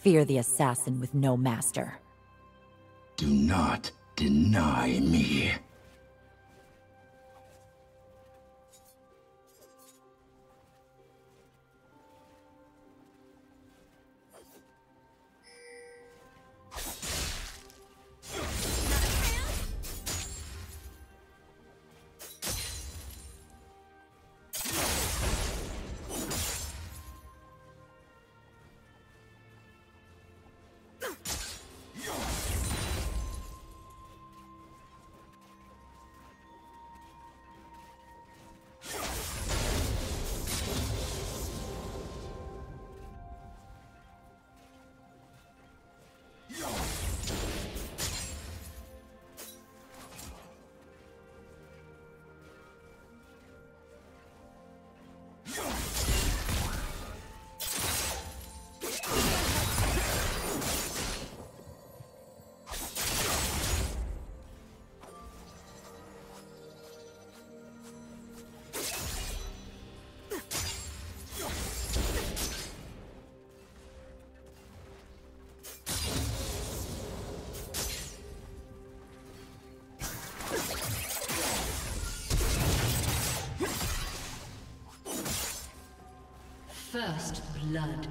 Fear the assassin with no master. Do not deny me. First blood.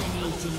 Dominating.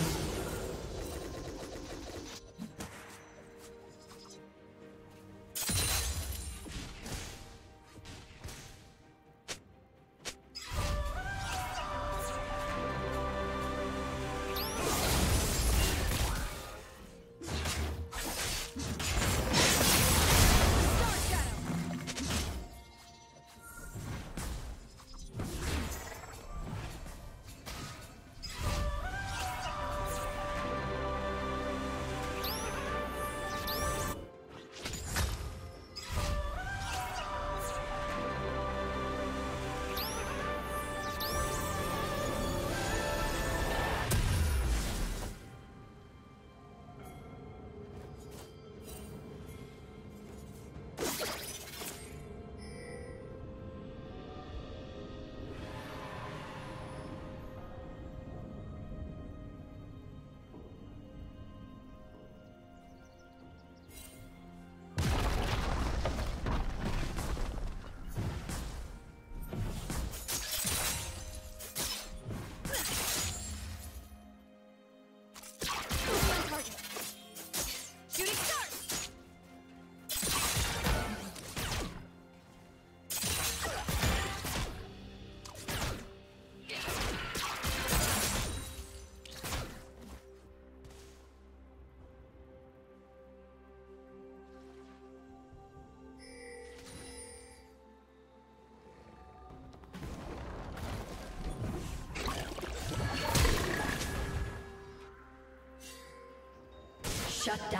Shut down.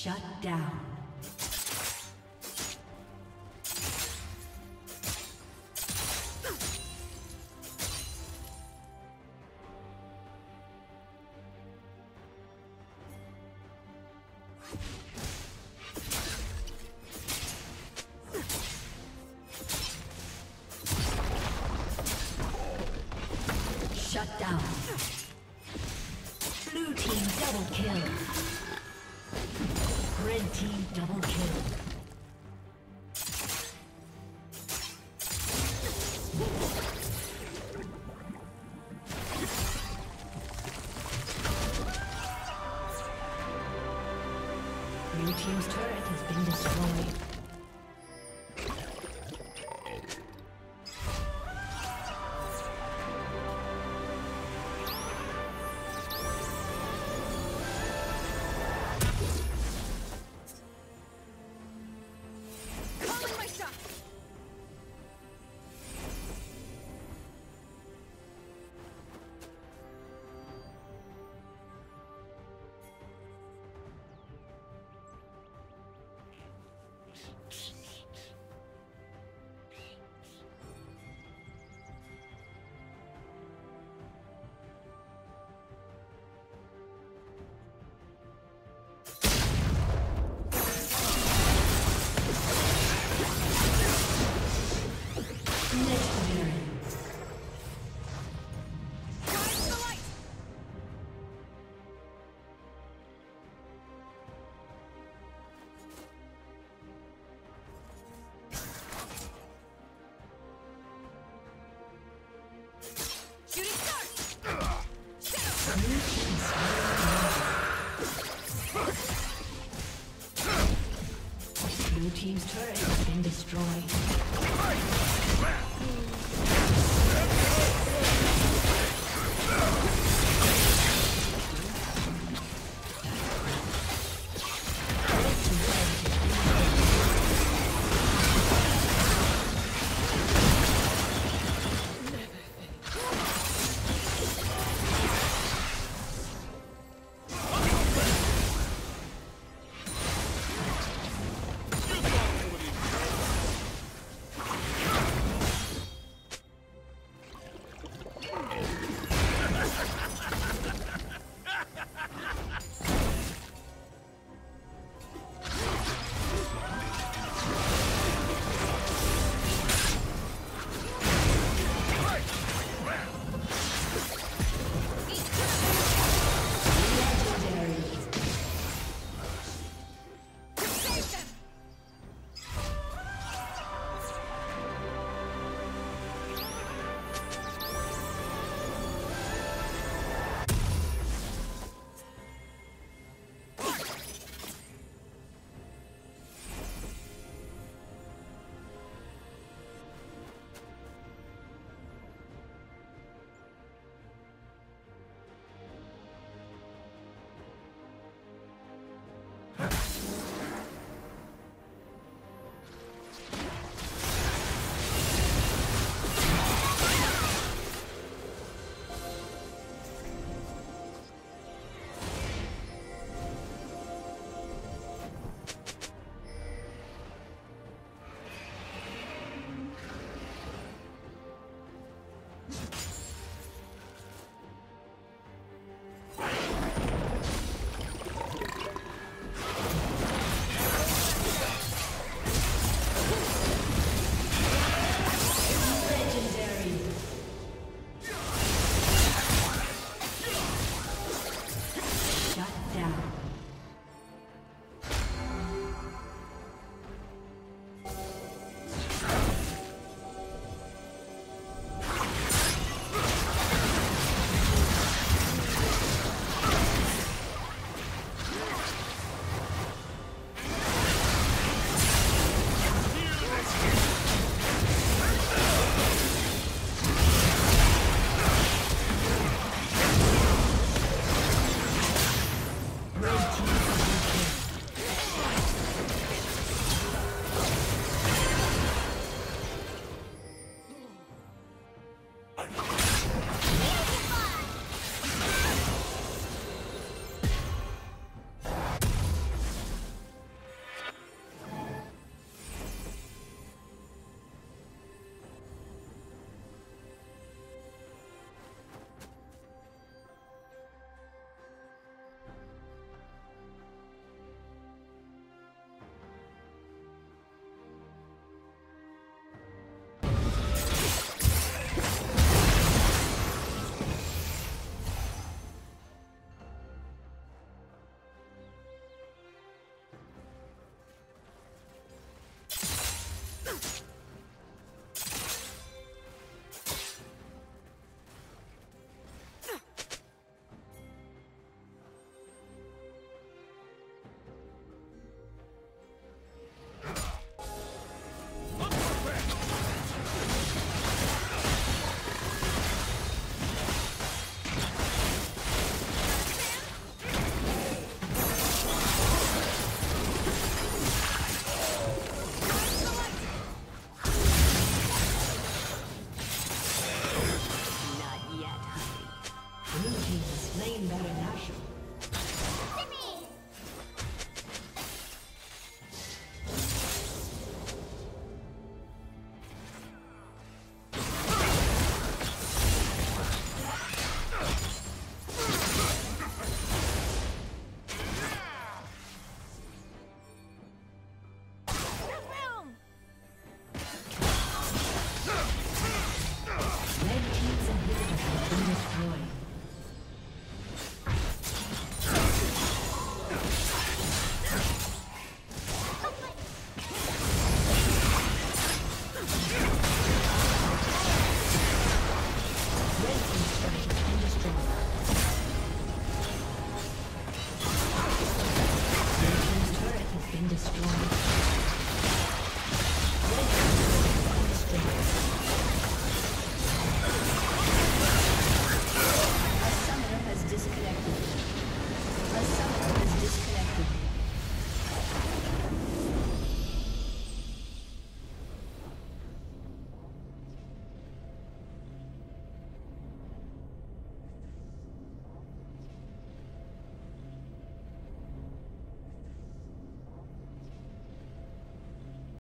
Shut down. Shut down. Blue team double kill. Red team double kill. Blue team's turret has been destroyed.